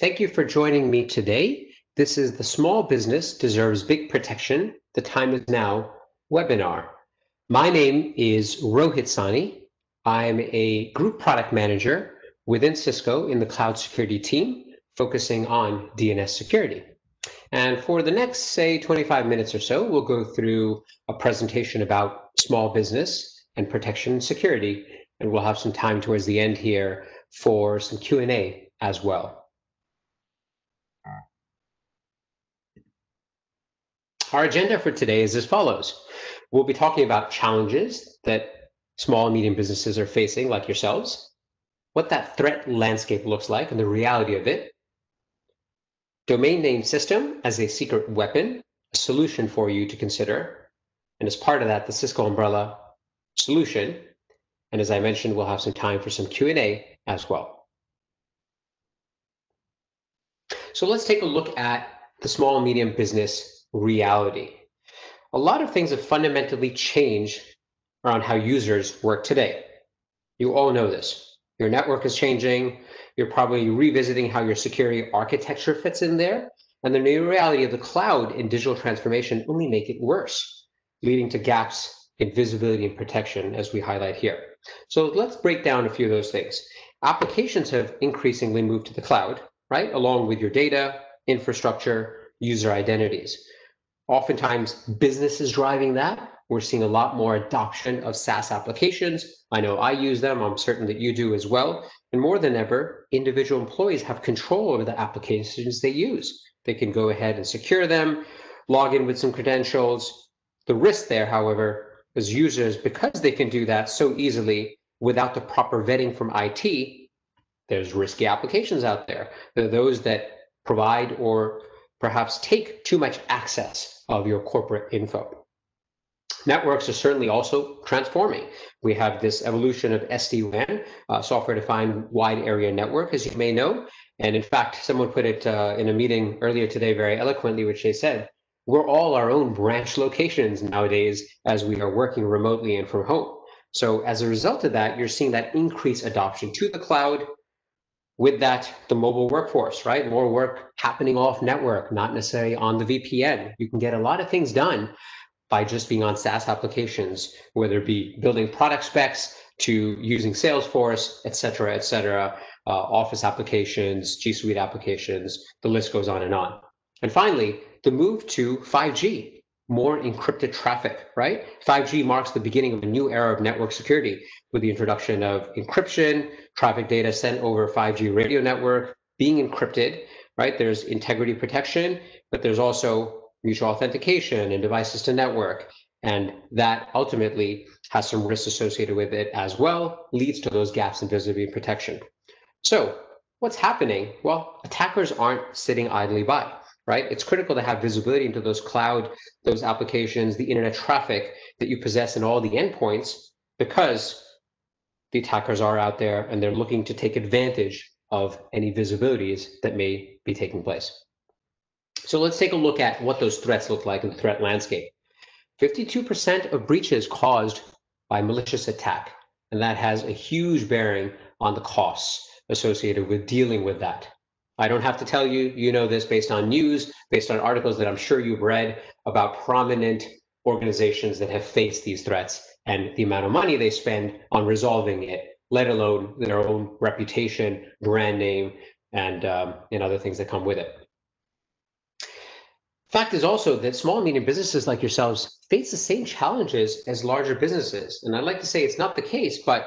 Thank you for joining me today. This is the Small Business Deserves Big Protection, The Time Is Now webinar. My name is Rohit Sani. I'm a group product manager within Cisco in the cloud security team, focusing on DNS security. And for the next, say, 25 minutes or so, we'll go through a presentation about small business and protection and security, and we'll have some time towards the end here for some Q&A as well. Our agenda for today is as follows. We'll be talking about challenges that small and medium businesses are facing, like yourselves, what that threat landscape looks like and the reality of it, domain name system as a secret weapon, a solution for you to consider, and as part of that, the Cisco Umbrella solution. And as I mentioned, we'll have some time for some Q&A as well. So let's take a look at the small and medium business reality. A lot of things have fundamentally changed around how users work today. You all know this. Your network is changing. You're probably revisiting how your security architecture fits in there. And the new reality of the cloud and digital transformation only make it worse, leading to gaps in visibility and protection, as we highlight here. So let's break down a few of those things. Applications have increasingly moved to the cloud, right? Along with your data, infrastructure, user identities. Oftentimes, business is driving that. We're seeing a lot more adoption of SaaS applications. I know I use them. I'm certain that you do as well. And more than ever, individual employees have control over the applications they use. They can go ahead and secure them, log in with some credentials. The risk there, however, is users, because they can do that so easily without the proper vetting from IT, there's risky applications out there. There are those that provide or perhaps take too much access of your corporate info. Networks are certainly also transforming. We have this evolution of SD WAN, software-defined wide area network, as you may know. And in fact, someone put it in a meeting earlier today very eloquently, which they said, we're all our own branch locations nowadays as we are working remotely and from home. So as a result of that, you're seeing that increased adoption to the cloud. With that, the mobile workforce, right? More work happening off network, not necessarily on the VPN. You can get a lot of things done by just being on SaaS applications, whether it be building product specs to using Salesforce, et cetera, Office applications, G Suite applications, the list goes on and on. And finally, the move to 5G, more encrypted traffic, right? 5G marks the beginning of a new era of network security with the introduction of encryption, traffic data sent over 5G radio network being encrypted, right? There's integrity protection, but there's also mutual authentication and devices to network. And that ultimately has some risks associated with it as well, leads to those gaps in visibility and protection. So what's happening? Well, attackers aren't sitting idly by, right? It's critical to have visibility into those cloud, those applications, the internet traffic that you possess and all the endpoints, because the attackers are out there and they're looking to take advantage of any visibilities that may be taking place. So let's take a look at what those threats look like in the threat landscape. 52% of breaches caused by malicious attack, and that has a huge bearing on the costs associated with dealing with that. I don't have to tell you, you know this based on news, based on articles that I'm sure you've read about prominent organizations that have faced these threats and the amount of money they spend on resolving it, let alone their own reputation, brand name, and other things that come with it. Fact is also that small and medium businesses like yourselves face the same challenges as larger businesses. And I'd like to say it's not the case, but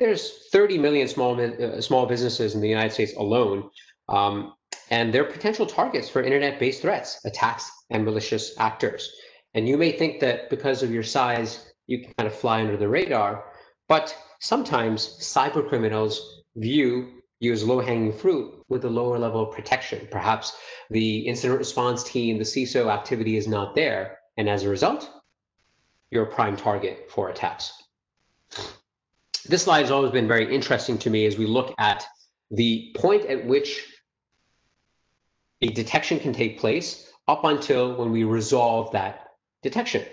there's 30 million small businesses in the United States alone, and they're potential targets for internet-based threats, attacks, and malicious actors. And you may think that because of your size, you can kind of fly under the radar, but sometimes cyber criminals view use low-hanging fruit with a lower level of protection. Perhaps the incident response team, the CISO activity is not there, and as a result, you're a prime target for attacks. This slide has always been very interesting to me as we look at the point at which a detection can take place up until when we resolve that detection.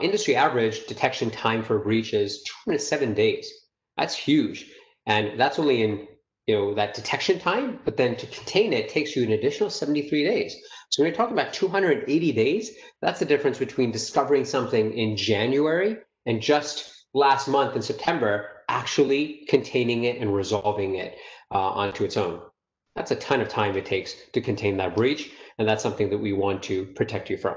Industry average detection time for breach is 207 days. That's huge, and that's only in that detection time, but then to contain it takes you an additional 73 days. So when you're talking about 280 days, that's the difference between discovering something in January and just last month in September actually containing it and resolving it onto its own. That's a ton of time it takes to contain that breach, and that's something that we want to protect you from.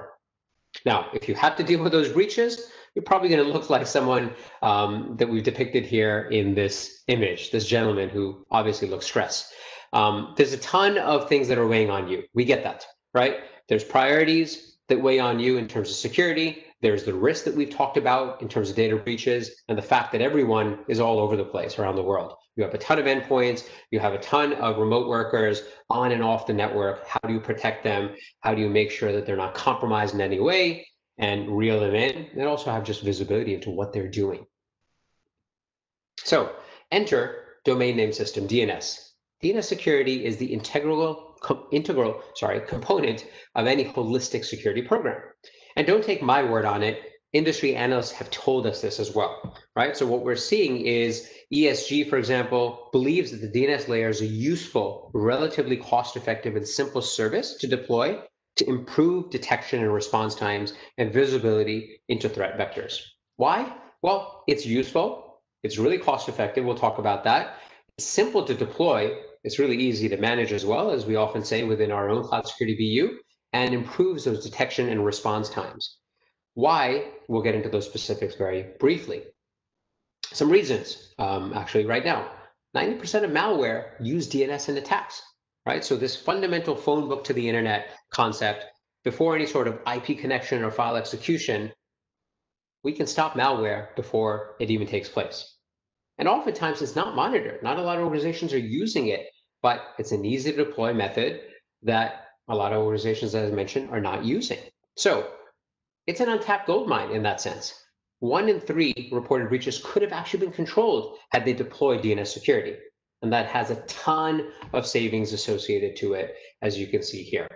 Now, if you have to deal with those breaches, you're probably going to look like someone that we've depicted here in this image, this gentleman who obviously looks stressed. There's a ton of things that are weighing on you. We get that, right? There's priorities that weigh on you in terms of security. There's the risk that we've talked about in terms of data breaches and the fact that everyone is all over the place around the world. You have a ton of endpoints. You have a ton of remote workers on and off the network. How do you protect them? How do you make sure that they're not compromised in any way and reel them in, and also have just visibility into what they're doing? So enter domain name system, DNS. DNS security is the integral component of any holistic security program. And don't take my word on it. Industry analysts have told us this as well, right? So what we're seeing is ESG, for example, believes that the DNS layer is a useful, relatively cost-effective, and simple service to deploy to improve detection and response times and visibility into threat vectors. Why? Well, it's useful. It's really cost-effective. We'll talk about that. It's simple to deploy. It's really easy to manage as well, as we often say within our own cloud security BU, and improves those detection and response times. Why? We'll get into those specifics very briefly. Some reasons, actually, right now. 90% of malware use DNS in attacks. Right, so this fundamental phone book to the internet concept, before any sort of IP connection or file execution, we can stop malware before it even takes place. And oftentimes it's not monitored. Not a lot of organizations are using it, but it's an easy to deploy method that a lot of organizations, as I mentioned, are not using. So it's an untapped gold mine in that sense. 1 in 3 reported breaches could have actually been controlled had they deployed DNS security. And that has a ton of savings associated to it, as you can see here.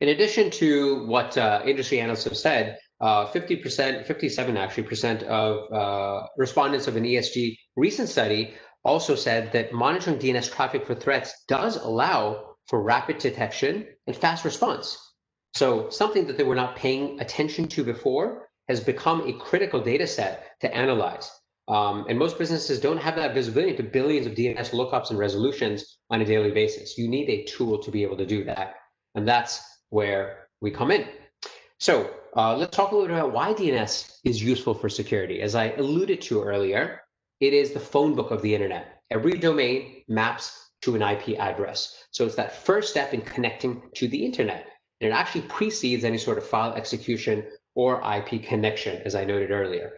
In addition to what industry analysts have said, 57% of respondents of an ESG recent study also said that monitoring DNS traffic for threats does allow for rapid detection and fast response. So something that they were not paying attention to before has become a critical data set to analyze. And most businesses don't have that visibility to billions of DNS lookups and resolutions on a daily basis. You need a tool to be able to do that. And that's where we come in. So let's talk a little bit about why DNS is useful for security. As I alluded to earlier, it is the phone book of the internet. Every domain maps to an IP address. So it's that first step in connecting to the internet. And it actually precedes any sort of file execution or IP connection, as I noted earlier.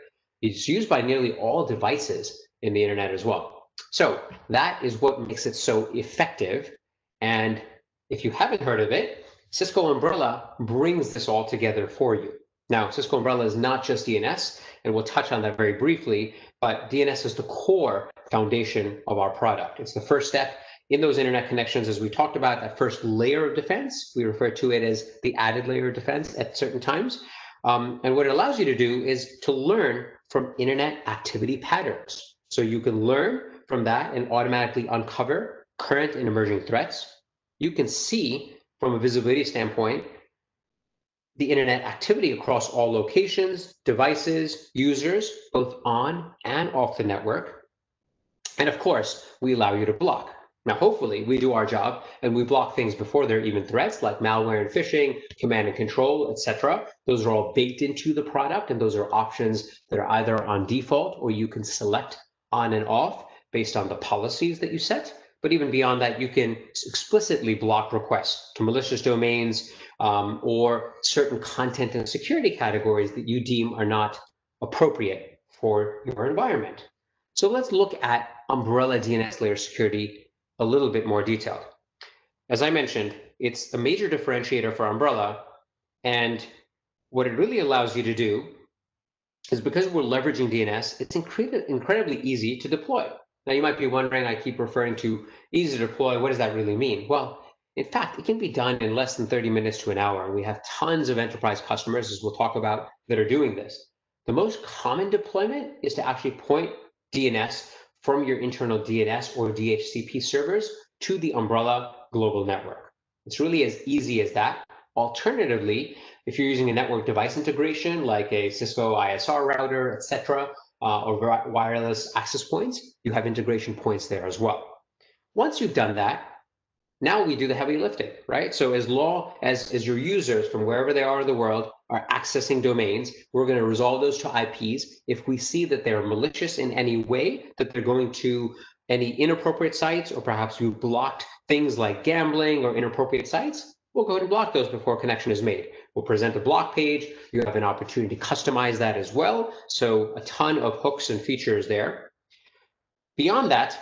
It's used by nearly all devices in the internet as well. So that is what makes it so effective. And if you haven't heard of it, Cisco Umbrella brings this all together for you. Now, Cisco Umbrella is not just DNS, and we'll touch on that very briefly, but DNS is the core foundation of our product. It's the first step in those internet connections, as we talked about, that first layer of defense. We refer to it as the added layer of defense at certain times. And what it allows you to do is to learn from internet activity patterns. So you can learn from that and automatically uncover current and emerging threats. You can see from a visibility standpoint, the internet activity across all locations, devices, users, both on and off the network. And of course, we allow you to block. Now, hopefully we do our job and we block things before they're even threats, like malware and phishing, command and control, etc. Those are all baked into the product, and those are options that are either on default or you can select on and off based on the policies that you set. But even beyond that, you can explicitly block requests to malicious domains or certain content and security categories that you deem are not appropriate for your environment. So let's look at Umbrella DNS layer security a little bit more detailed. As I mentioned, it's a major differentiator for Umbrella, and what it really allows you to do is, because we're leveraging DNS, it's incredibly easy to deploy. Now, you might be wondering, I keep referring to easy to deploy, what does that really mean? Well, in fact, it can be done in less than 30 minutes to an hour, and we have tons of enterprise customers, as we'll talk about, that are doing this. The most common deployment is to actually point DNS from your internal DNS or DHCP servers to the Umbrella global network. It's really as easy as that. Alternatively, if you're using a network device integration like a Cisco ISR router, et cetera, or wireless access points, you have integration points there as well. Once you've done that, now we do the heavy lifting, right? So as long as your users from wherever they are in the world are accessing domains, we're going to resolve those to IPs. If we see that they're malicious in any way, that they're going to any inappropriate sites, or perhaps you've blocked things like gambling or inappropriate sites, we'll go ahead and block those before a connection is made. We'll present a block page. You have an opportunity to customize that as well. So a ton of hooks and features there. Beyond that,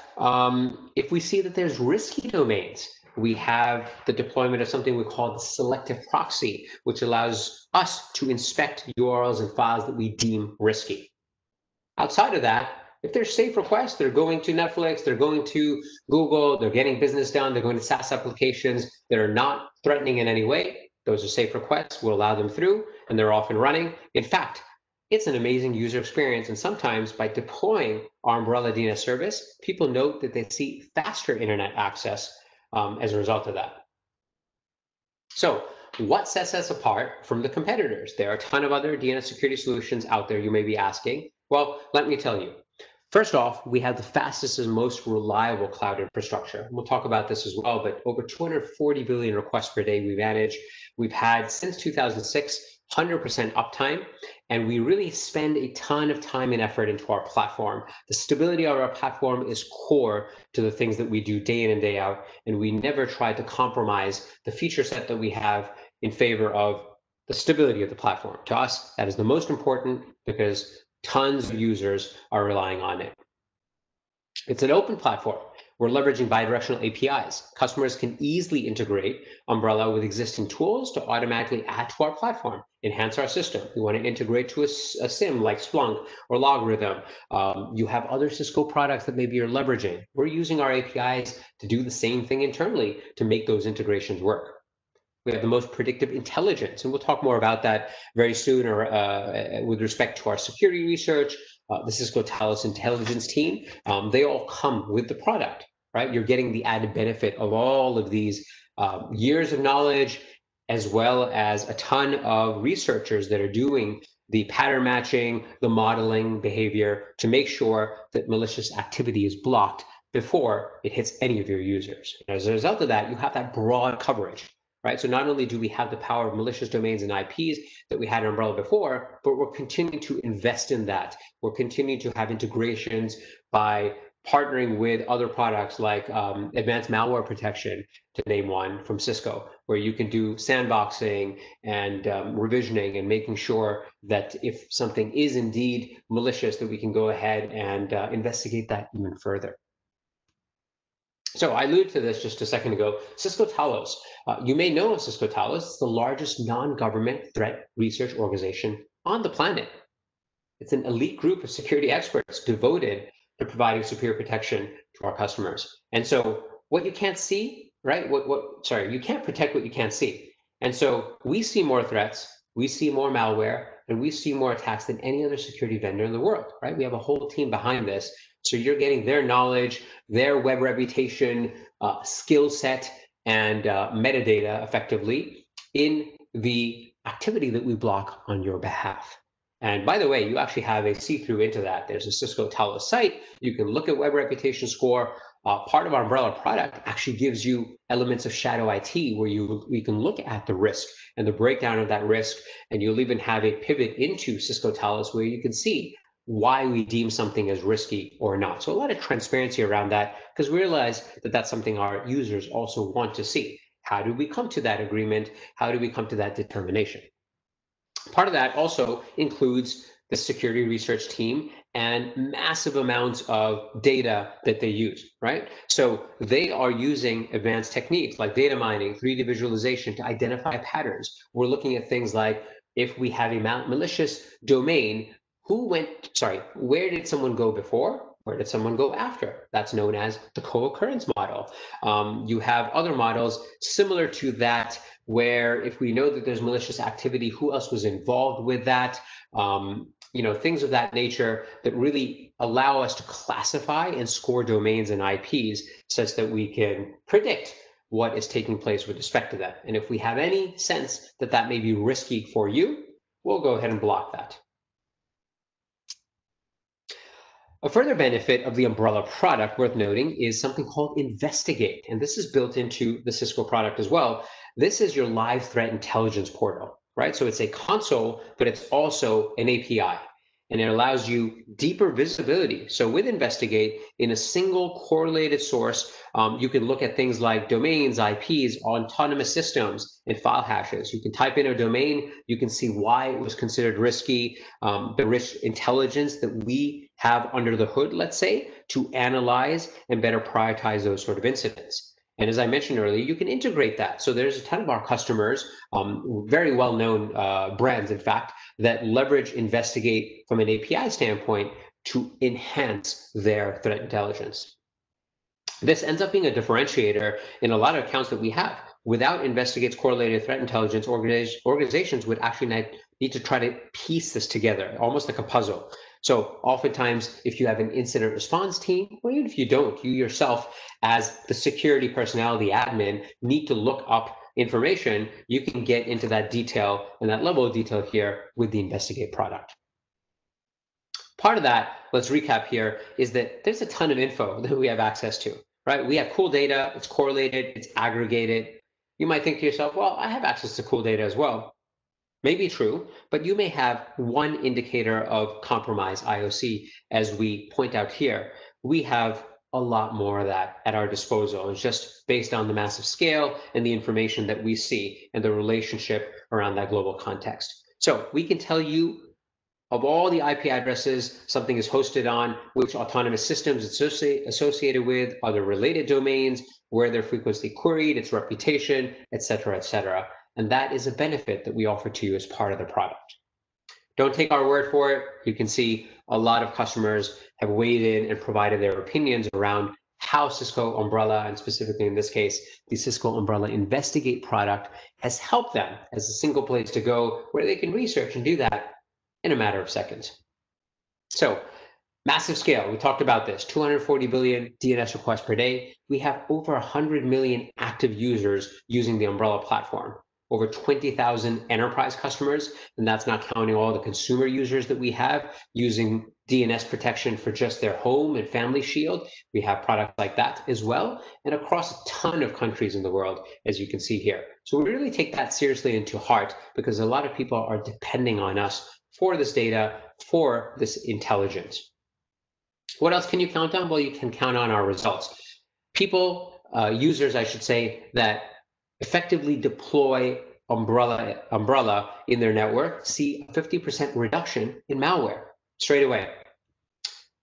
if we see that there's risky domains, we have the deployment of something we call the selective proxy, which allows us to inspect URLs and files that we deem risky. Outside of that, if there's safe requests, they're going to Netflix, they're going to Google, they're getting business done, they're going to SaaS applications that are not threatening in any way. Those are safe requests. We'll allow them through, and they're off and running. In fact, it's an amazing user experience, and sometimes by deploying our Umbrella DNS service, people note that they see faster internet access as a result of that. So what sets us apart from the competitors? There are a ton of other DNS security solutions out there, you may be asking. Well, let me tell you. First off, we have the fastest and most reliable cloud infrastructure. We'll talk about this as well, but over 240 billion requests per day we manage. We've had, since 2006, 100% uptime, and we really spend a ton of time and effort into our platform. The stability of our platform is core to the things that we do day in and day out, and we never try to compromise the feature set that we have in favor of the stability of the platform. To us, that is the most important because tons of users are relying on it. It's an open platform. We're leveraging bidirectional APIs. Customers can easily integrate Umbrella with existing tools to automatically add to our platform, enhance our system. We want to integrate to a SIM like Splunk or Logarithm. You have other Cisco products that maybe you're leveraging. We're using our APIs to do the same thing internally to make those integrations work. We have the most predictive intelligence, and we'll talk more about that very soon or with respect to our security research. The Cisco Talos intelligence team, they all come with the product, right? You're getting the added benefit of all of these years of knowledge, as well as a ton of researchers that are doing the pattern matching, the modeling behavior to make sure that malicious activity is blocked before it hits any of your users. And as a result of that, you have that broad coverage. Right? So not only do we have the power of malicious domains and IPs that we had in Umbrella before, but we're continuing to invest in that. We're continuing to have integrations by partnering with other products like advanced malware protection, to name one, from Cisco, where you can do sandboxing and revisioning and making sure that if something is indeed malicious, that we can go ahead and investigate that even further. So I alluded to this just a second ago. Cisco Talos. You may know of Cisco Talos. It's the largest non-government threat research organization on the planet. It's an elite group of security experts devoted to providing superior protection to our customers. And so what you can't see, right? You can't protect what you can't see. And so we see more threats, we see more malware, and we see more attacks than any other security vendor in the world, right? We have a whole team behind this. So you're getting their knowledge, their web reputation, skill set, and metadata effectively in the activity that we block on your behalf. And by the way, you actually have a see-through into that. There's a Cisco Talos site. You can look at web reputation score. Part of our Umbrella product actually gives you elements of shadow IT where we can look at the risk and the breakdown of that risk. And you'll even have a pivot into Cisco Talos where you can see why we deem something as risky or not. So a lot of transparency around that, because we realize that that's something our users also want to see. How do we come to that agreement? How do we come to that determination? Part of that also includes the security research team and massive amounts of data that they use, right? So they are using advanced techniques like data mining, 3D visualization to identify patterns. We're looking at things like if we have a malicious domain, where did someone go before? Where did someone go after? That's known as the co-occurrence model. You have other models similar to that, where if we know that there's malicious activity, who else was involved with that? Things of that nature that really allow us to classify and score domains and IPs such that we can predict what is taking place with respect to that. And if we have any sense that that may be risky for you, we'll go ahead and block that. A further benefit of the Umbrella product worth noting is something called Investigate, and this is built into the Cisco product as well. This is your live threat intelligence portal, right? So it's a console, but it's also an API, and it allows you deeper visibility. So with Investigate, in a single correlated source, you can look at things like domains, IPs, autonomous systems, and file hashes. You can type in a domain, you can see why it was considered risky, the risk intelligence that we have under the hood, let's say, to analyze and better prioritize those sort of incidents. And as I mentioned earlier, you can integrate that. So there's a ton of our customers, very well-known brands, in fact, that leverage Investigate from an API standpoint to enhance their threat intelligence. This ends up being a differentiator in a lot of accounts that we have. Without Investigate's correlated threat intelligence, organizations would actually need to try to piece this together, almost like a puzzle. So oftentimes, if you have an incident response team, or even if you don't, you yourself as the security personnel, the admin, need to look up information. You can get into that detail and that level of detail here with the Investigate product. Part of that, let's recap here, is that there's a ton of info that we have access to, right? We have cool data, it's correlated, it's aggregated. You might think to yourself, well, I have access to cool data as well. Maybe true, but you may have one indicator of compromise, IOC, as we point out here. We have a lot more of that at our disposal. It's just based on the massive scale and the information that we see and the relationship around that global context. So we can tell you of all the IP addresses something is hosted on, which autonomous systems it's associated with, other related domains, where they're frequently queried, its reputation, et cetera, et cetera. And that is a benefit that we offer to you as part of the product. Don't take our word for it. You can see a lot of customers have weighed in and provided their opinions around how Cisco Umbrella, and specifically in this case, the Cisco Umbrella Investigate product, has helped them as a single place to go where they can research and do that in a matter of seconds. So massive scale, we talked about this, 240 billion DNS requests per day. We have over 100 million active users using the Umbrella platform. Over 20,000 enterprise customers, and that's not counting all the consumer users that we have using DNS protection for just their home and family shield. We have products like that as well, and across a ton of countries in the world, as you can see here. So we really take that seriously and to heart because a lot of people are depending on us for this data, for this intelligence. What else can you count on? Well, you can count on our results. People, users, I should say, that effectively deploy Umbrella in their network, see a 50% reduction in malware straight away.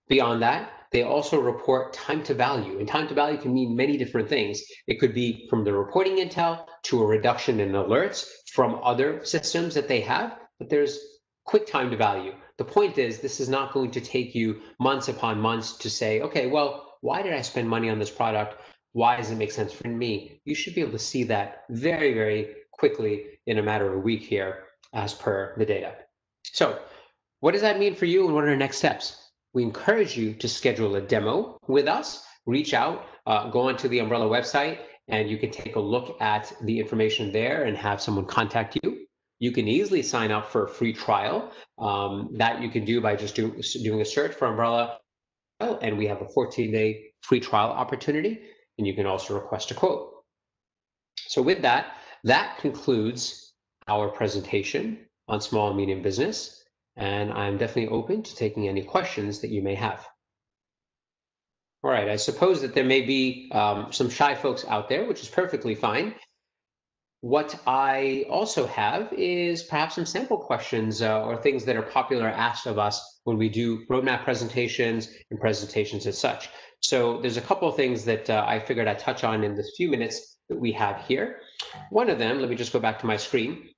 Beyond that, they also report time to value, and time to value can mean many different things. It could be from the reporting intel to a reduction in alerts from other systems that they have, but there's quick time to value. The point is, this is not going to take you months upon months to say, okay, well, why did I spend money on this product? Why does it make sense for me? You should be able to see that very, very quickly in a matter of a week here as per the data. So what does that mean for you and what are the next steps? We encourage you to schedule a demo with us, reach out, go onto the Umbrella website, and you can take a look at the information there and have someone contact you. You can easily sign up for a free trial that you can do by just doing a search for Umbrella, and we have a 14-day free trial opportunity. And you can also request a quote. So with that, that concludes our presentation on small and medium business. And I'm definitely open to taking any questions that you may have. All right, I suppose that there may be some shy folks out there, which is perfectly fine. What I also have is perhaps some sample questions or things that are popular asked of us when we do roadmap presentations and presentations as such. So there's a couple of things that I figured I'd touch on in the few minutes that we have here. One of them, let me just go back to my screen,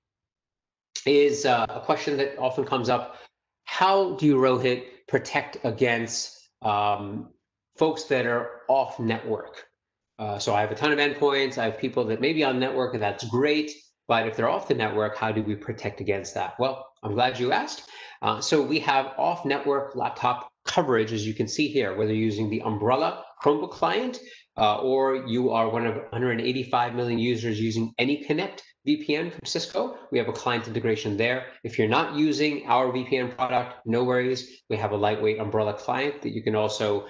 is a question that often comes up. How do you, Rohit, protect against folks that are off network? So I have a ton of endpoints. I have people that may be on network, and that's great. But if they're off the network, how do we protect against that? Well, I'm glad you asked. So we have off-network laptop coverage, as you can see here, whether you're using the Umbrella Chromebook client or you are one of 185 million users using AnyConnect VPN from Cisco. We have a client integration there. If you're not using our VPN product, no worries. We have a lightweight Umbrella client that you can also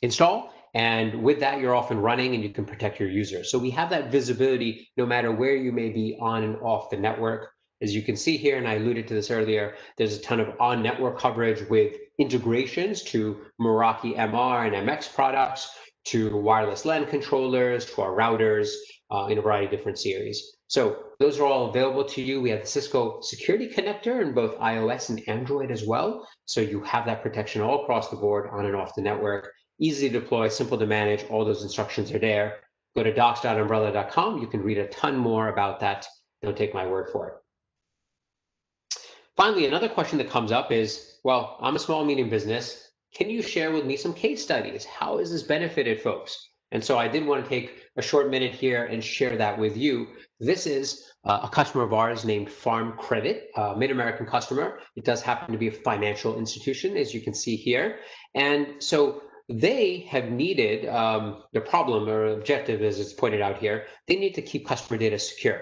install. And with that, you're off and running and you can protect your users. So we have that visibility no matter where you may be on and off the network. As you can see here, and I alluded to this earlier, there's a ton of on-network coverage with integrations to Meraki MR and MX products, to wireless LAN controllers, to our routers in a variety of different series. So those are all available to you. We have the Cisco Security Connector in both iOS and Android as well. So you have that protection all across the board, on and off the network. Easy to deploy, simple to manage. All those instructions are there. Go to docs.umbrella.com. You can read a ton more about that. Don't take my word for it. Finally, another question that comes up is, well, I'm a small and medium business. Can you share with me some case studies? How has this benefited folks? And so I did want to take a short minute here and share that with you. This is a customer of ours named Farm Credit, a Mid-American customer. It does happen to be a financial institution, as you can see here. And so they have needed, the problem or objective, as it's pointed out here, they need to keep customer data secure,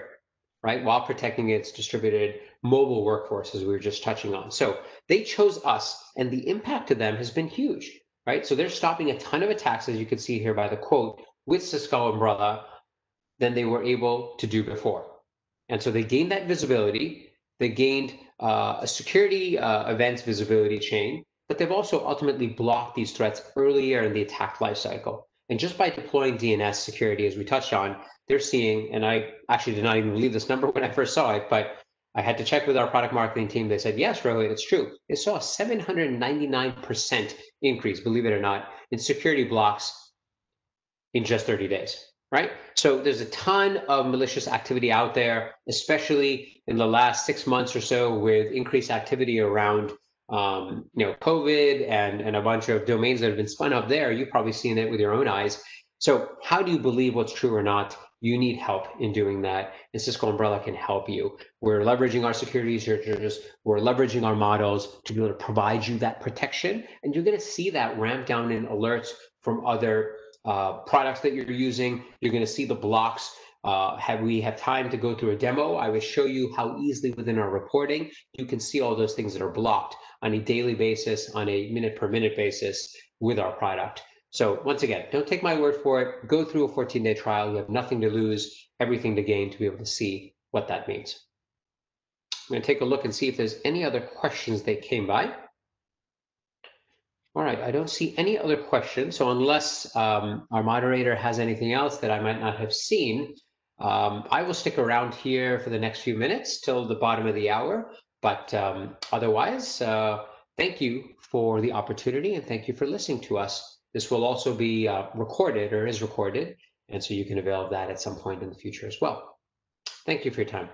right, while protecting its distributed mobile workforce, as we were just touching on. So they chose us, and the impact to them has been huge, right? So they're stopping a ton of attacks, as you can see here by the quote, with Cisco Umbrella than they were able to do before. And so they gained that visibility. They gained a security events visibility chain, but they've also ultimately blocked these threats earlier in the attack lifecycle. And just by deploying DNS security, as we touched on, they're seeing, and I actually did not even believe this number when I first saw it, but I had to check with our product marketing team. They said, yes, Rohit, it's true. They saw a 799% increase, believe it or not, in security blocks in just 30 days, right? So there's a ton of malicious activity out there, especially in the last 6 months or so with increased activity around COVID and a bunch of domains that have been spun up there. You've probably seen it with your own eyes. So how do you believe what's true or not? You need help in doing that, and Cisco Umbrella can help you. We're leveraging our security researchers. We're leveraging our models to be able to provide you that protection, and you're going to see that ramp down in alerts from other products that you're using. You're going to see the blocks. We have time to go through a demo. I will show you how easily within our reporting, you can see all those things that are blocked on a daily basis, on a minute per minute basis with our product. So once again, don't take my word for it. Go through a 14-day trial. You have nothing to lose, everything to gain, to be able to see what that means. I'm going to take a look and see if there's any other questions that came by. All right, I don't see any other questions. So unless our moderator has anything else that I might not have seen, I will stick around here for the next few minutes till the bottom of the hour. But otherwise, thank you for the opportunity and thank you for listening to us. This will also be recorded, or is recorded, and so you can avail of that at some point in the future as well. Thank you for your time.